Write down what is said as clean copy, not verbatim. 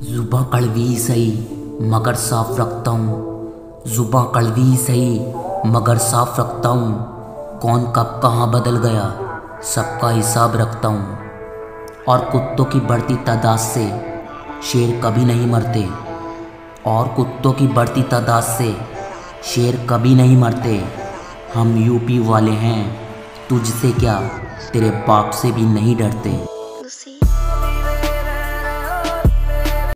जुबा कड़वी सही मगर साफ रखता हूँ, जुबा कड़वी सही मगर साफ रखता हूँ। कौन कब कहाँ बदल गया सबका हिसाब रखता हूँ। और कुत्तों की बढ़ती तादाद से शेर कभी नहीं मरते, और कुत्तों की बढ़ती तादाद से शेर कभी नहीं मरते। हम यूपी वाले हैं तुझसे क्या तेरे बाप से भी नहीं डरते।